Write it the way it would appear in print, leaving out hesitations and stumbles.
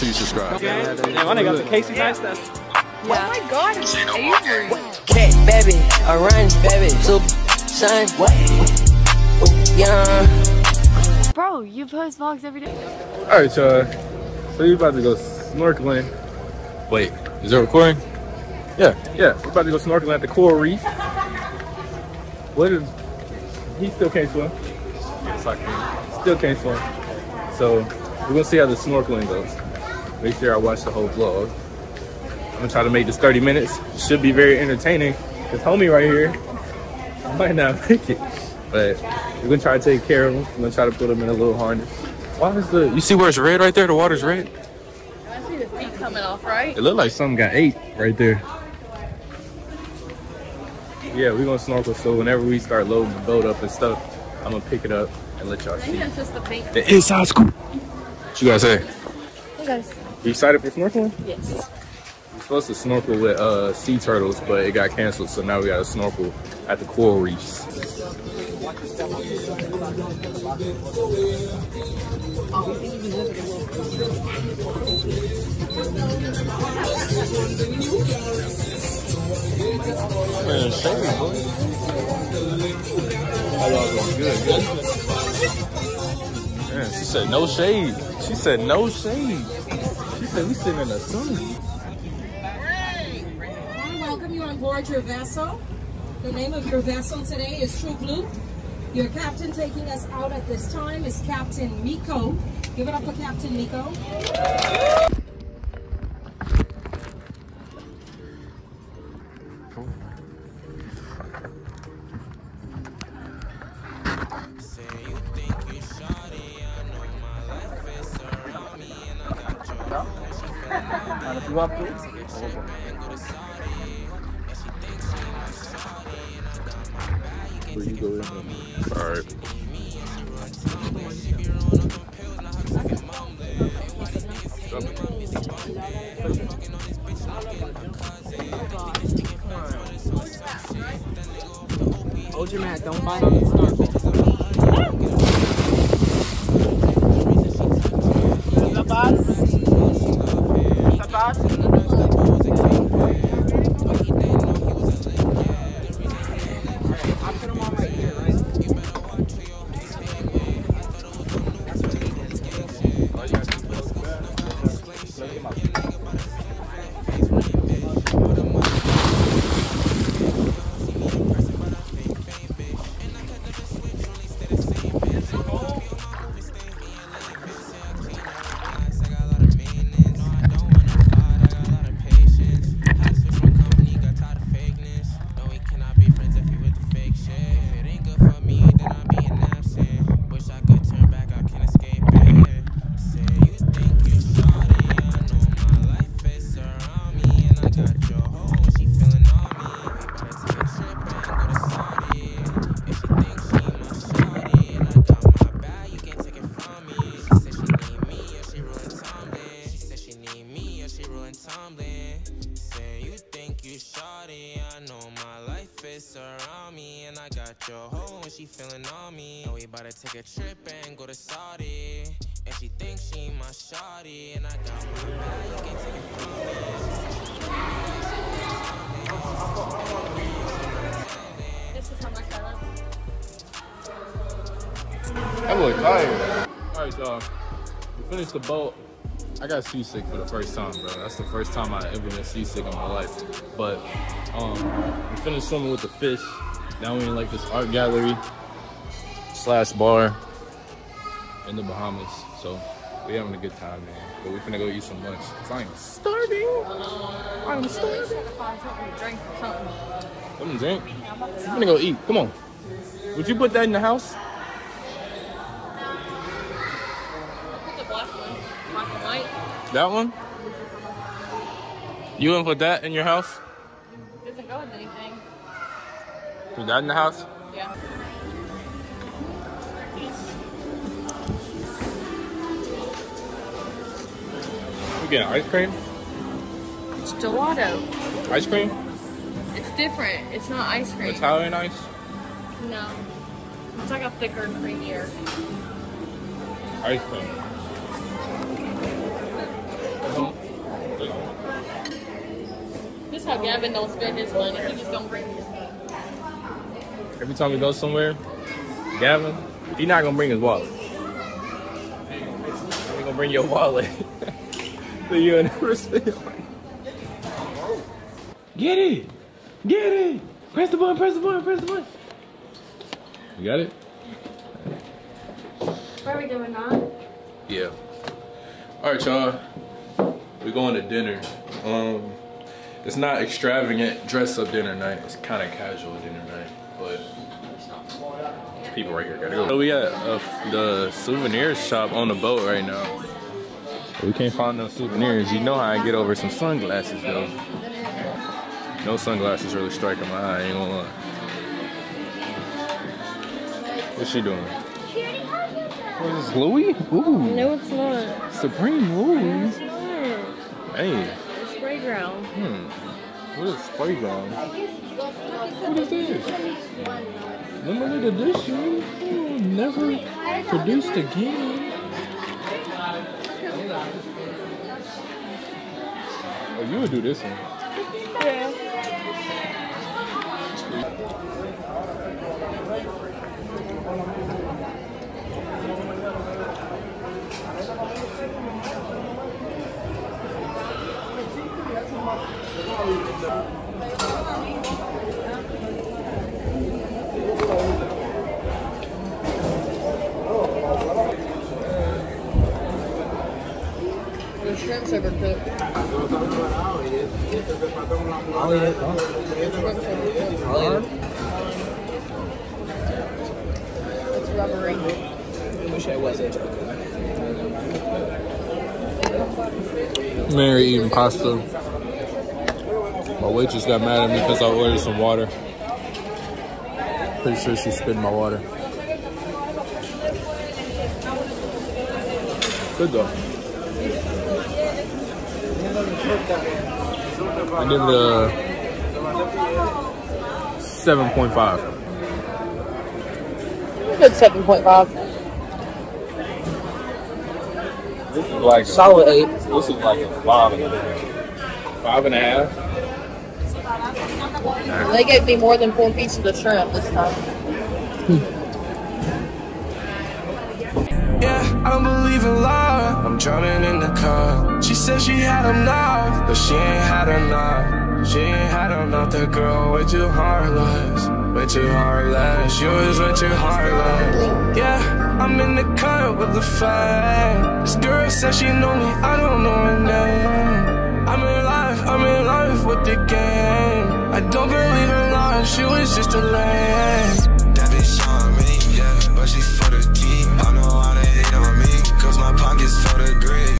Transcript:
sure you subscribe. Okay. Yeah, I got the Casey Neistat. Yeah. Oh my God, are you doing? Cat baby, orange baby, soup, sun, what? Young. Bro, you post vlogs every day. All right, y'all. So you about to go snorkeling? Wait, is it recording? Yeah. We're about to go snorkeling at the coral reef. What is? He still can't swim. Yes, I can. Still can't swim. So we're gonna see how the snorkeling goes. Make sure I watch the whole vlog. I'm gonna try to make this 30 minutes. It should be very entertaining. This homie right here might not make it, but we're gonna try to take care of him. I'm gonna try to put him in a little harness. Why is the? You see where it's red right there? The water's red. I see the feet coming off, right? It looked like something got ate right there. Yeah, we're gonna snorkel. So whenever we start loading the boat up and stuff, I'm gonna pick it up and let y'all see. I think it's just the paint. The inside scoop. What you guys say? Hey guys. You excited for snorkeling? Yes. We're supposed to snorkel with sea turtles, but it got canceled, so now we gotta snorkel at the coral reefs. Good. Man, she said no shade. She said no shade. She said we sitting in the sun. Great. I want to welcome you on board your vessel. The name of your vessel today is True Blue. Your captain taking us out at this time is Captain Miko. Give it up for Captain Miko. Hold your mat, don't bite it. Take a trip and go to Sardi, and she thinks she my shawty, and I got my bag, you can take it from me. This is how much I love you. That boy tired. All right, y'all. We finished the boat. I got seasick for the first time, bro. That's the first time I ever been seasick in my life. But we finished swimming with the fish. Now we in like this art gallery / bar in the Bahamas, so we having a good time, man. But we finna go eat some lunch. Cause I am starving. I'm starving. Something to drink. I'm gonna go eat. Come on. Would you put that in the house? No. I'll put the black one. Black and white. That one? You wouldn't put that in your house? It doesn't go with anything. Put that in the house? Yeah. Get ice cream? It's gelato. Ice cream? It's different. It's not ice cream. Italian ice? No. It's like a thicker, creamier. Ice cream. how Gavin don't spend his money. He just don't bring his money. Every time we go somewhere, Gavin, he's not gonna bring his wallet. He's gonna bring your wallet. So you in the first one. Get it! Get it! Press the button, press the button, press the button. You got it? What are we doing now? Yeah. Alright y'all. We're going to dinner. It's not extravagant dress up dinner night. It's kind of casual dinner night, but people right here gotta go. So we at the souvenir shop on the boat right now. We can't find no souvenirs. You know how I get over some sunglasses though. No sunglasses really striking my eye, I ain't gonna lie. What's she doing? What is this, Louie? Ooh. No, it's not. Supreme Louie? No, it's not. Hey. It's Spygirl. What is Spygirl? What is this? Limited edition. Oh, never produced again. Oh, you would do this one. Yeah. The shrimps overcooked. I'll eat it. It's rubbery. I wish I wasn't. Mary eating pasta. My waitress got mad at me because I ordered some water. Pretty sure she spit in my water. Good though. I give it a 7.5. Good 7.5. This is like solid 8. This is like a 5.5. 5.5? They gave me more than 4 pieces of shrimp this time. Yeah, I don't believe in love. I'm drowning in the car. She said she had enough, but she ain't had enough. She ain't had enough. That girl way too heartless. Way too heartless. You is way too heartless. Yeah, I'm in the car with the flag. This girl said she know me. I don't know her name. I'm in life with the game. I don't believe in love, she was just a lame. That bitch young, really, yeah, but she's for the